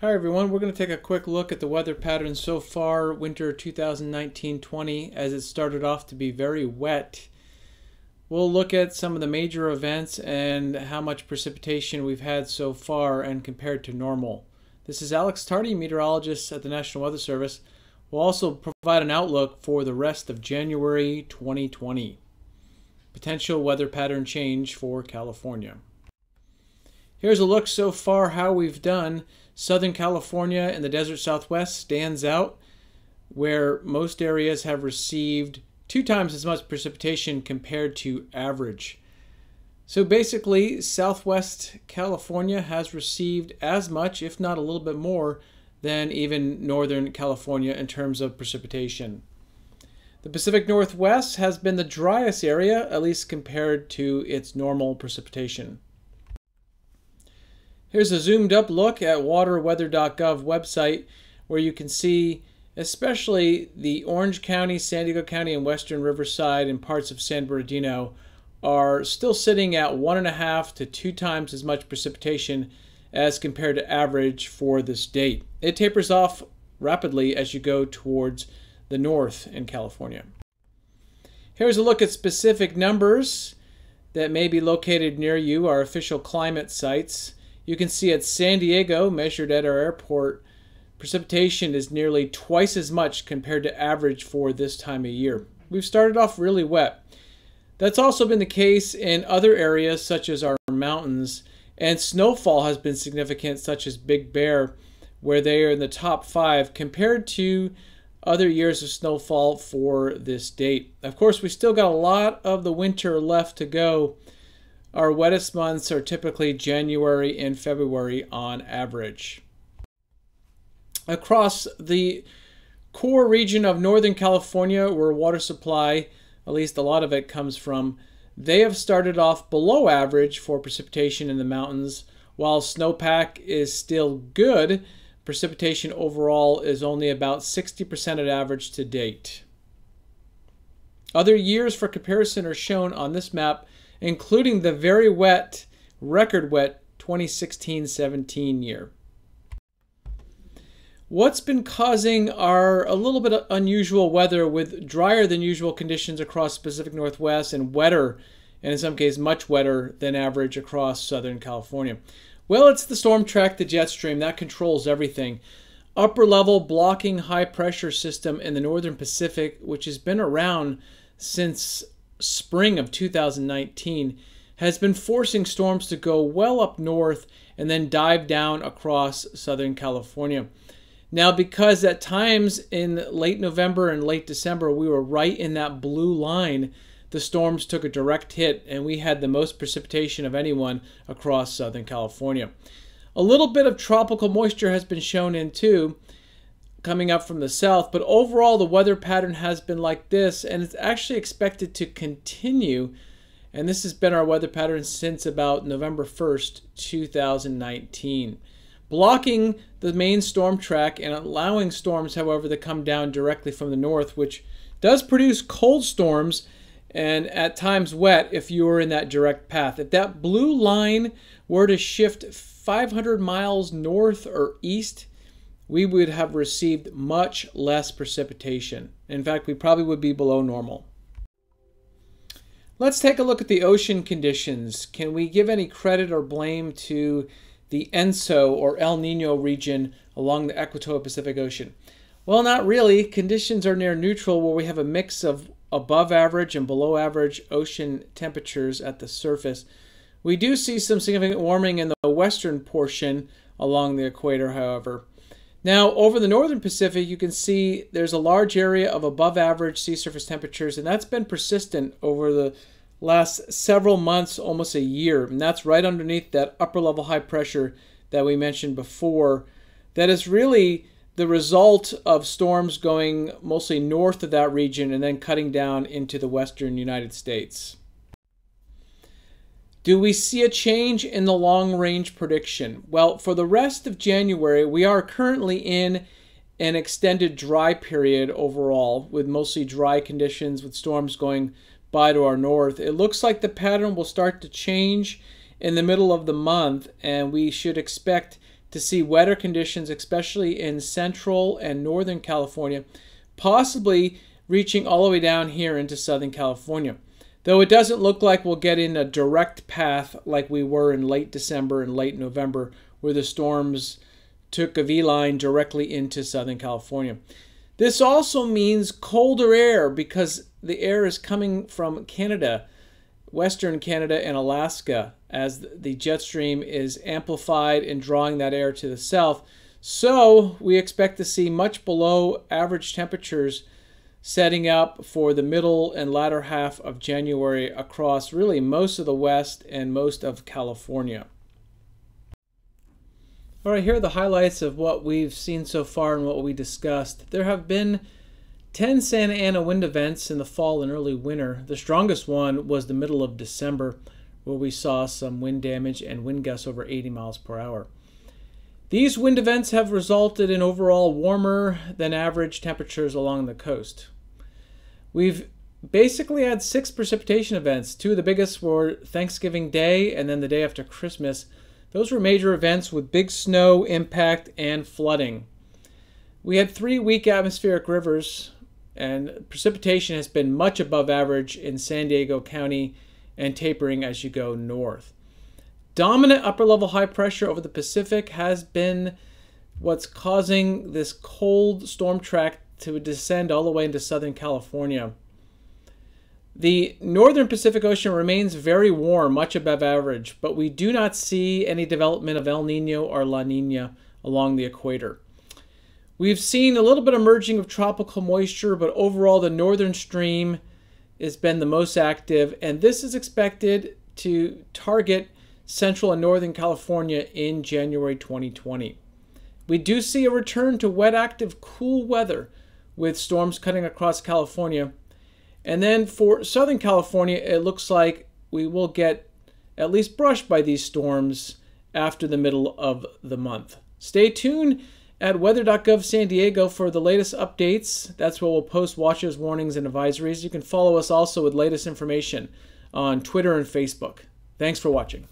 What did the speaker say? Hi everyone, we're going to take a quick look at the weather patterns so far winter 2019-20, as it started off to be very wet. We'll look at some of the major events and how much precipitation we've had so far and compared to normal. This is Alex Tardy, meteorologist at the National Weather Service. We'll also provide an outlook for the rest of January 2020. Potential weather pattern change for California. Here's a look so far how we've done. Southern California and the desert southwest stands out, where most areas have received 2 times as much precipitation compared to average. So basically, Southwest California has received as much, if not a little bit more, than even Northern California in terms of precipitation. The Pacific Northwest has been the driest area, at least compared to its normal precipitation. Here's a zoomed up look at waterweather.gov website, where you can see especially the Orange County, San Diego County, and Western Riverside and parts of San Bernardino are still sitting at 1.5 to 2 times as much precipitation as compared to average for this date. It tapers off rapidly as you go towards the north in California. Here's a look at specific numbers that may be located near you, our official climate sites. You can see at San Diego, measured at our airport, precipitation is nearly twice as much compared to average for this time of year. We've started off really wet. That's also been the case in other areas such as our mountains, and snowfall has been significant, such as Big Bear, where they are in the top 5 compared to other years of snowfall for this date. Of course, we still got a lot of the winter left to go. Our wettest months are typically January and February on average. Across the core region of Northern California, where water supply, at least a lot of it, comes from, they have started off below average for precipitation in the mountains. While snowpack is still good, precipitation overall is only about 60% at average to date. Other years for comparison are shown on this map, including the very wet, record wet 2016-17 year. What's been causing our a little bit of unusual weather, with drier than usual conditions across Pacific Northwest and wetter, and in some cases much wetter than average, across Southern California? Well, it's the storm track, the jet stream, that controls everything. Upper level blocking high pressure system in the Northern Pacific, which has been around since spring of 2019, has been forcing storms to go well up north and then dive down across Southern California. Now, because at times in late November and late December we were right in that blue line, the storms took a direct hit and we had the most precipitation of anyone across Southern California. A little bit of tropical moisture has been shown in too, coming up from the south, but overall the weather pattern has been like this, and it's actually expected to continue. And this has been our weather pattern since about November 1st, 2019. Blocking the main storm track and allowing storms, however, to come down directly from the north, which does produce cold storms and at times wet if you are in that direct path. If that blue line were to shift 500 miles north or east, we would have received much less precipitation. In fact, we probably would be below normal. Let's take a look at the ocean conditions. Can we give any credit or blame to the ENSO or El Nino region along the equatorial Pacific Ocean? Well, not really. Conditions are near neutral, where we have a mix of above average and below average ocean temperatures at the surface. We do see some significant warming in the western portion along the equator, however. Now, over the northern Pacific, you can see there's a large area of above average sea surface temperatures, and that's been persistent over the last several months, almost a year. And that's right underneath that upper level high pressure that we mentioned before. That is really the result of storms going mostly north of that region and then cutting down into the western United States. Do we see a change in the long-range prediction? Well, for the rest of January, we are currently in an extended dry period overall, with mostly dry conditions with storms going by to our north. It looks like the pattern will start to change in the middle of the month, and we should expect to see wetter conditions, especially in central and northern California, possibly reaching all the way down here into Southern California. Though it doesn't look like we'll get in a direct path like we were in late December and late November, where the storms took a V-line directly into Southern California. This also means colder air because the air is coming from Canada, Western Canada and Alaska, as the jet stream is amplified and drawing that air to the south. So we expect to see much below average temperatures setting up for the middle and latter half of January across really most of the West and most of California. All right, here are the highlights of what we've seen so far and what we discussed. There have been 10 Santa Ana wind events in the fall and early winter. The strongest one was the middle of December, where we saw some wind damage and wind gusts over 80 miles per hour. These wind events have resulted in overall warmer than average temperatures along the coast. We've basically had 6 precipitation events. 2 of the biggest were Thanksgiving Day and then the day after Christmas. Those were major events with big snow impact and flooding. We had 3 weak atmospheric rivers, and precipitation has been much above average in San Diego County and tapering as you go north. Dominant upper level high pressure over the Pacific has been what's causing this cold storm track to descend all the way into Southern California. The northern Pacific Ocean remains very warm, much above average, but we do not see any development of El Nino or La Nina along the equator. We've seen a little bit of merging of tropical moisture, but overall the northern stream has been the most active, and this is expected to target central and northern California in January 2020. We do see a return to wet, active, cool weather with storms cutting across California. And then for Southern California, it looks like we will get at least brushed by these storms after the middle of the month. Stay tuned at weather.gov San Diego for the latest updates. That's where we'll post watches, warnings, and advisories. You can follow us also with latest information on Twitter and Facebook. Thanks for watching.